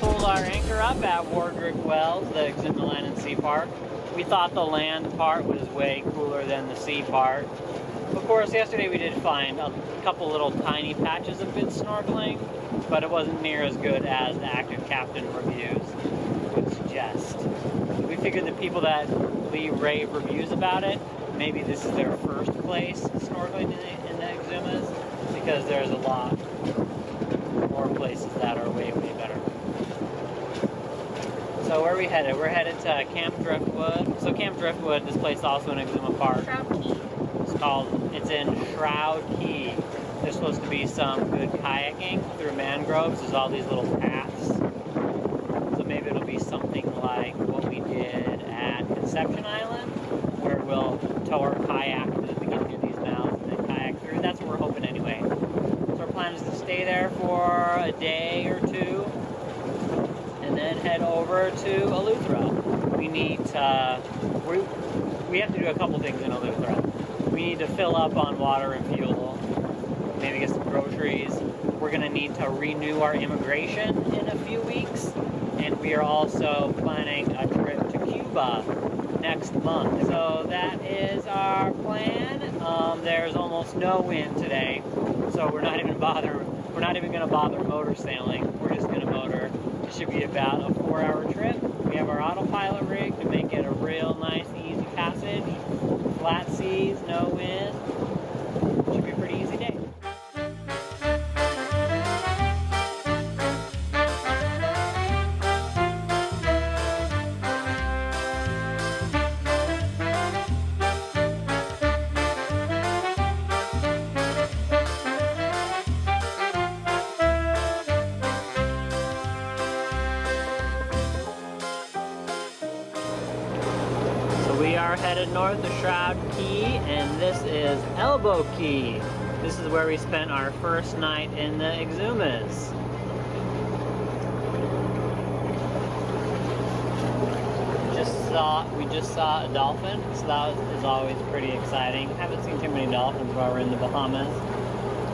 pulled our anchor up at Wargrick Wells, the Exuma Land and Sea Park. We thought the land part was way cooler than the sea part. Of course, yesterday we did find a couple little tiny patches of good snorkeling, but it wasn't near as good as the active captain reviews would suggest. We figured the people that leave rave reviews about it, maybe this is their first place snorkeling in the Exumas, because there's a lot more places that are way, way better. So where are we headed? We're headed to Camp Driftwood. So Camp Driftwood, this place is also in Exuma Park. Shroud Cay. It's in Shroud Cay. There's supposed to be some good kayaking through mangroves. There's all these little paths. So maybe it'll be something like what we did at Conception Island, where we'll tow our kayak to the beginning of these mouths and then kayak through. That's what we're hoping anyway. So our plan is to stay there for a day or two and then head over to Eleuthera. We need to, we have to do a couple things in Eleuthera. We need to fill up on water and fuel, maybe get some groceries. We're going to need to renew our immigration in a few weeks, and we are also planning a trip to Cuba next month. So that is our plan. There's almost no wind today, so we're not even going to bother motor sailing. We're just going to motor. It should be about a 4-hour trip. We have our autopilot rig to make it a real nice, easy passage. Flat seas, no wind. Should be a pretty easy day. Headed north to Shroud Cay, and this is Elbow Cay. This is where we spent our first night in the Exumas. We just saw a dolphin, so that is always pretty exciting. Haven't seen too many dolphins while we're in the Bahamas.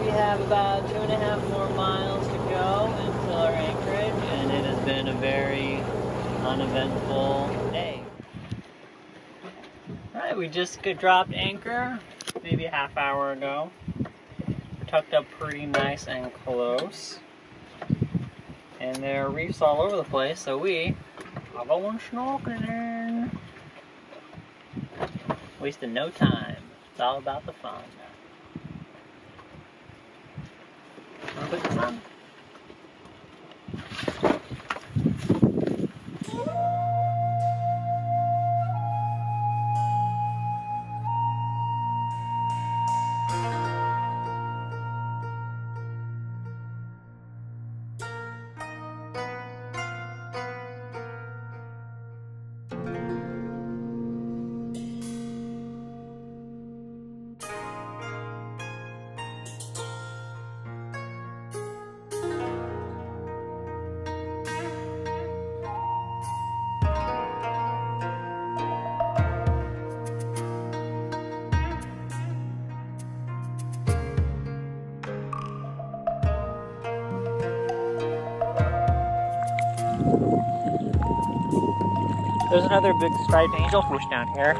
We have about 2.5 more miles to go until our anchorage, and it has been a very uneventful day. Alright, we just dropped anchor maybe a half hour ago. Tucked up pretty nice and close. And there are reefs all over the place, so we are going snorkeling. Wasting no time. It's all about the fun. Wanna put this on? There's another big striped angelfish down here.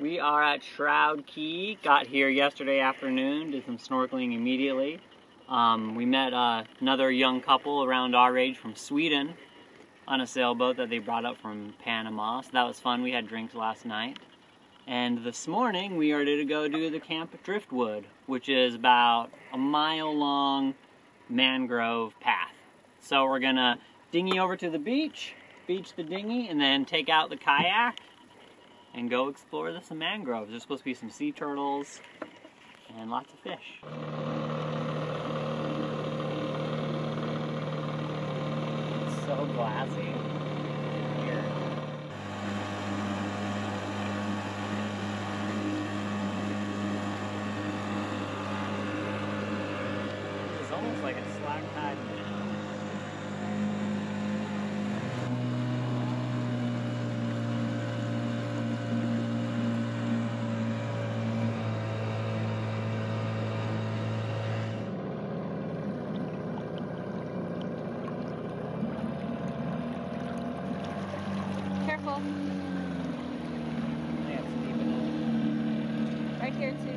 We are at Shroud Cay, got here yesterday afternoon, did some snorkeling immediately. We met another young couple around our age from Sweden on a sailboat that they brought up from Panama, so that was fun. We had drinks last night. And this morning we are to go do the Camp Driftwood, which is about a mile long mangrove path. So we're gonna dinghy over to the beach, beach the dinghy, and then take out the kayak and go explore the mangroves. There's supposed to be some sea turtles and lots of fish. It's so glassy. It's almost like a slack tide now. Right here too.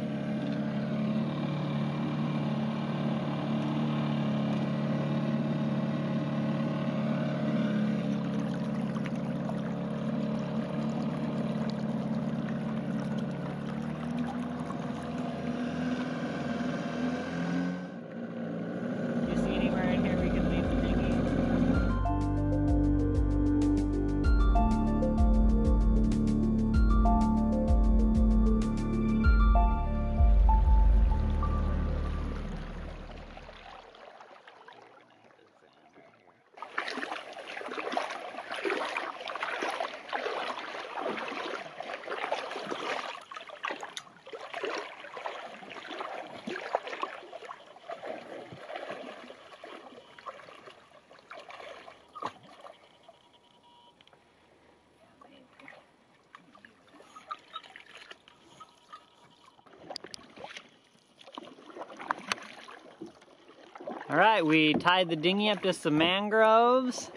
All right, we tied the dinghy up to some mangroves,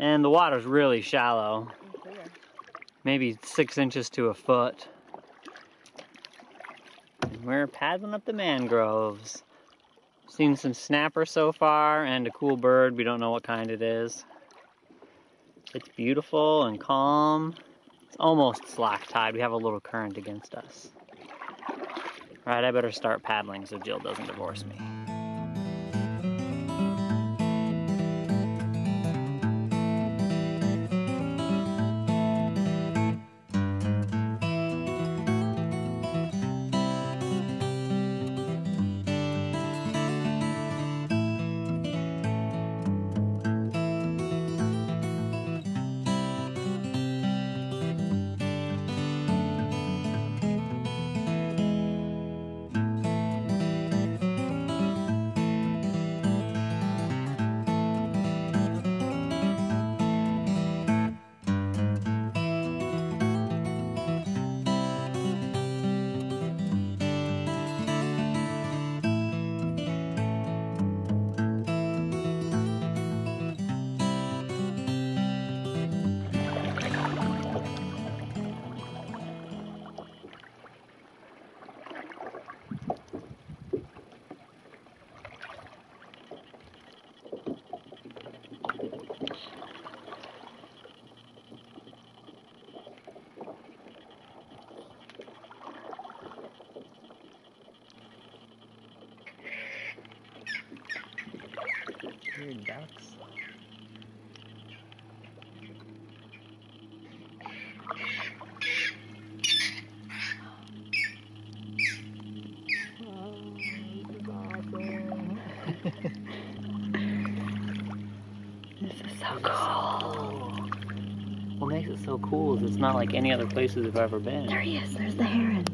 and the water's really shallow. Maybe 6 inches to a foot. And we're paddling up the mangroves. Seen some snapper so far, and a cool bird. We don't know what kind it is. It's beautiful and calm. It's almost slack tide. We have a little current against us. All right, I better start paddling so Jill doesn't divorce me. Weird ducks. Oh, this is awesome. This is so cool. What makes it so cool is it's not like any other places I've ever been. There he is, there's the heron.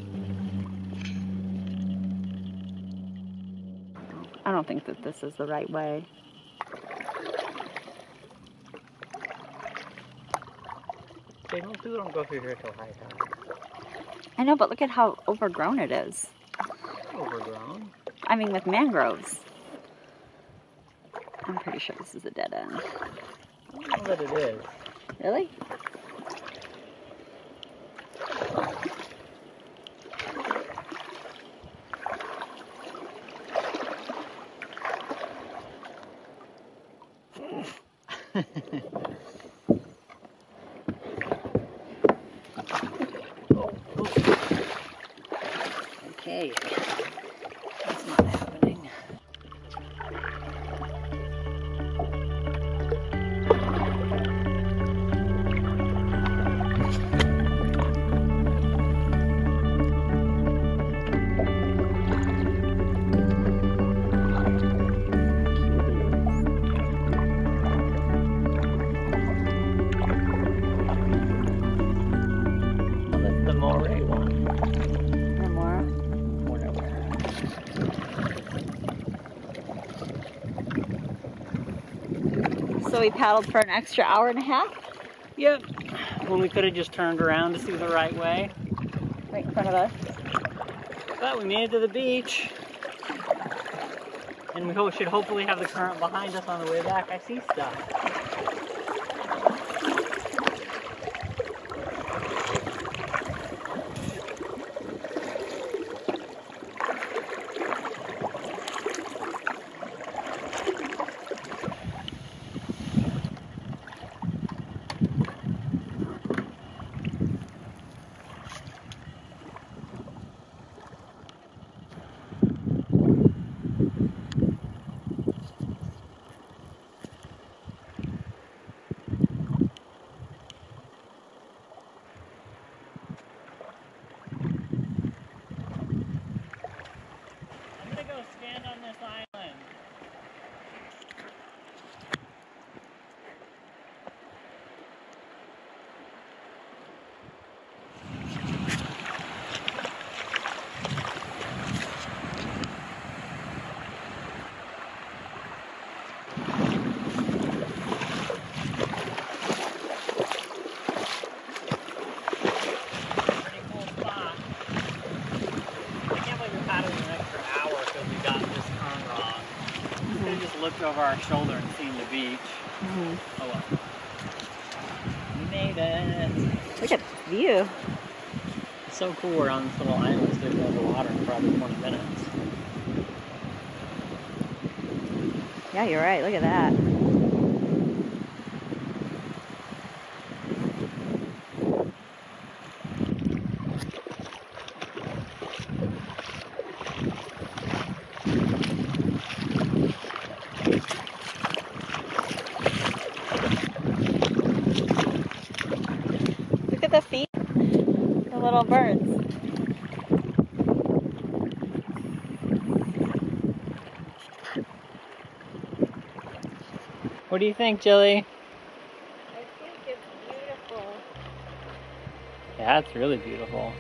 I don't think that this is the right way. They don't go through here till high tide. I know, but look at how overgrown it is. Overgrown? I mean, with mangroves. I'm pretty sure this is a dead end. I don't know that it is. Really? Okay, that's not happening. So we paddled for an extra hour and a half? Yep. When we could have just turned around to see the right way. Right in front of us. But we made it to the beach. And we should hopefully have the current behind us on the way back. I see stuff over our shoulder and seen the beach. Mm-hmm. Oh well. We made it. Look at the view. It's so cool we're on this little island sticking over the water in probably 20 minutes. Yeah, you're right. Look at that. The feet, the little birds. What do you think, Jilly? I think it's beautiful. Yeah, it's really beautiful.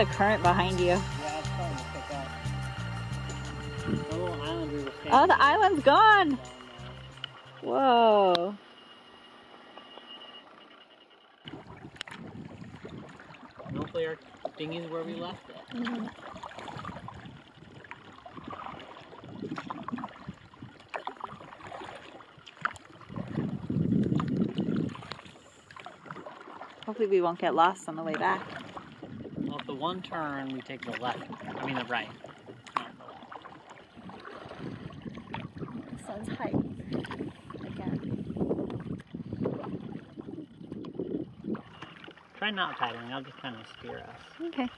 at the current behind you. Yeah, it's starting to pick up. The little island we were standing on. Oh, the island's gone! Whoa. And hopefully our dinghy's where we left it. Mm-hmm. Hopefully we won't get lost on the way back. Well, if the one turn, we take the left. I mean the right. The sun's high again. Try not titling. I'll just kind of steer us. Okay.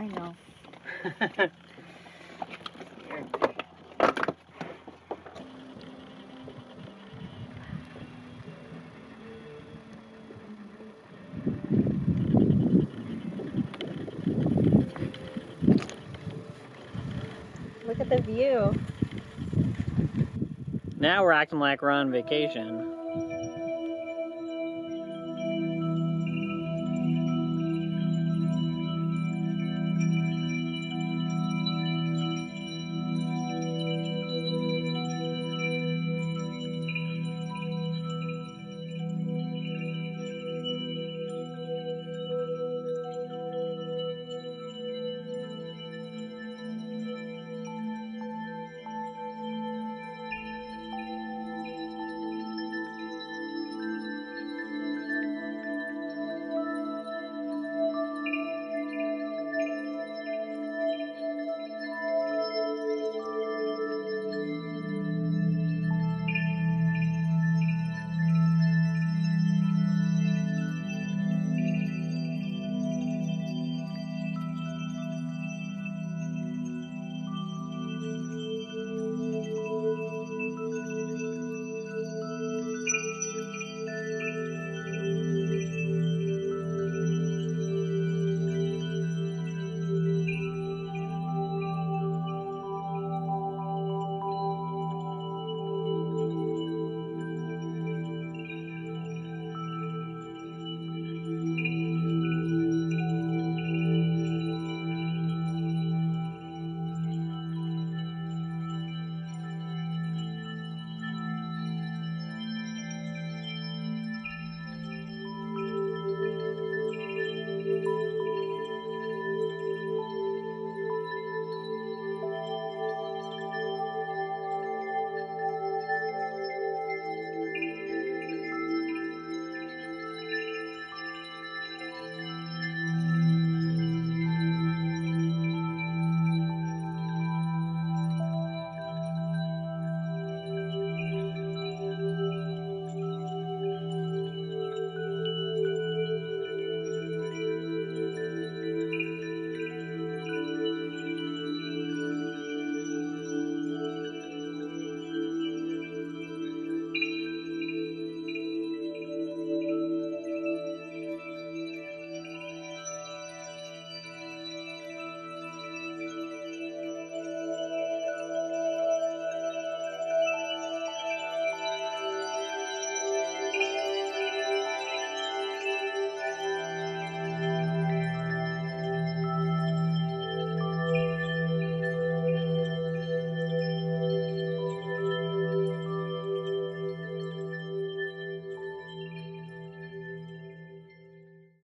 I know. Look at the view. Now we're acting like we're on vacation.